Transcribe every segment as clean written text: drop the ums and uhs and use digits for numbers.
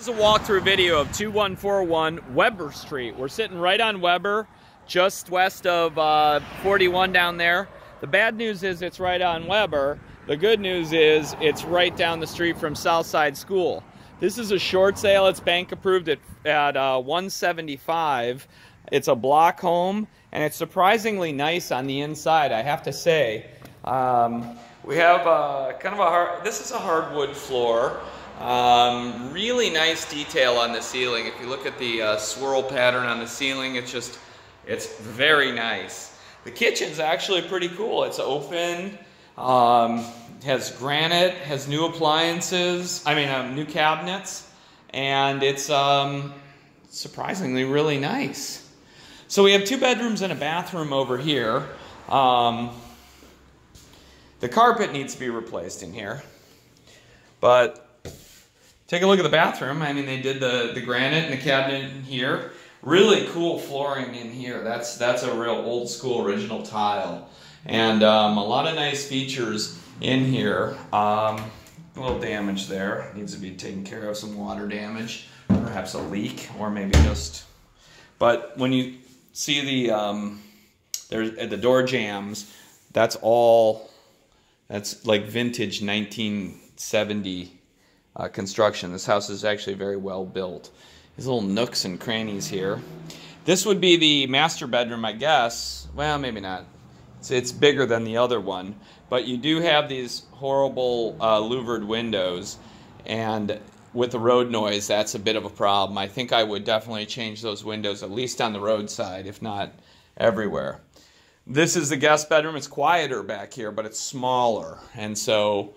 This is a walkthrough video of 2141 Weber Street. We're sitting right on Weber, just west of 41 down there. The bad news is it's right on Weber. The good news is it's right down the street from Southside School. This is a short sale. It's bank approved at 175. It's a block home, and it's surprisingly nice on the inside, I have to say. We have kind of a hard, this is a hardwood floor. Really nice detail on the ceiling. If you look at the swirl pattern on the ceiling, it's very nice. The kitchen's actually pretty cool. It's open, has granite, has new appliances, new cabinets, and it's surprisingly really nice. So we have two bedrooms and a bathroom over here. The carpet needs to be replaced in here, but take a look at the bathroom. I mean, they did the granite and the cabinet in here. Really cool flooring in here. That's a real old school original tile. And a lot of nice features in here. A little damage there. Needs to be taken care of, some water damage, perhaps a leak, or maybe just... But when you see the door jambs, that's like vintage 1970 construction. This house is actually very well built. There's little nooks and crannies here. This would be the master bedroom, I guess. Well, maybe not. It's bigger than the other one, but you do have these horrible louvered windows, and with the road noise, that's a bit of a problem. I think I would definitely change those windows, at least on the roadside, if not everywhere. This is the guest bedroom. It's quieter back here, but it's smaller, and so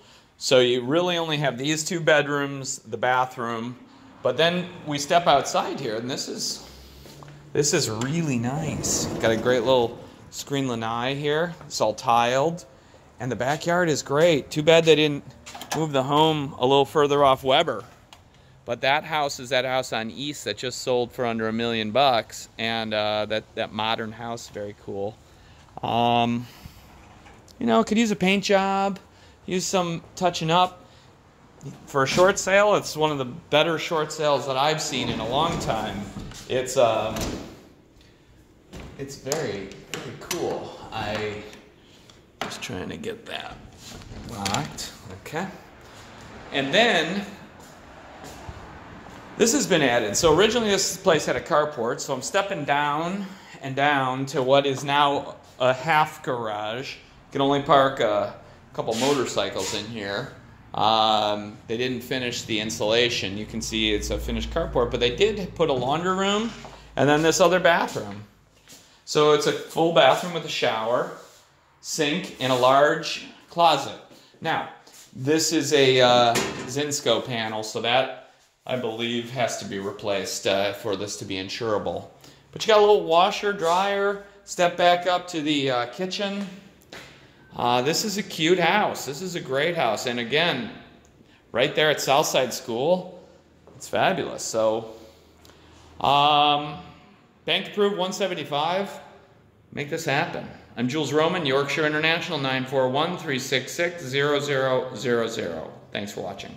you really only have these two bedrooms, the bathroom, but then we step outside here, and this is really nice. Got a great little screen lanai here. It's all tiled, and the backyard is great. Too bad they didn't move the home a little further off Weber, but that house is that house on East that just sold for under $1 million, and that modern house, very cool. You know, could use a paint job. Use some touching up. For a short sale, it's one of the better short sales that I've seen in a long time. It's very, very cool. I was trying to get that locked. Okay. And then this has been added. So originally this place had a carport, so I'm stepping down and down to what is now a half garage. You can only park a couple motorcycles in here. They didn't finish the insulation. You can see it's a finished carport, but they did put a laundry room and then this other bathroom. So it's a full bathroom with a shower, sink, and a large closet. Now, this is a Zinsco panel, so that, I believe, has to be replaced for this to be insurable. But you got a little washer, dryer, step back up to the kitchen. This is a cute house. This is a great house. And again, right there at Southside School, it's fabulous. So, bank approved 175. Make this happen. I'm Jules Roman, Yorkshire International, 941-366-0000. Thanks for watching.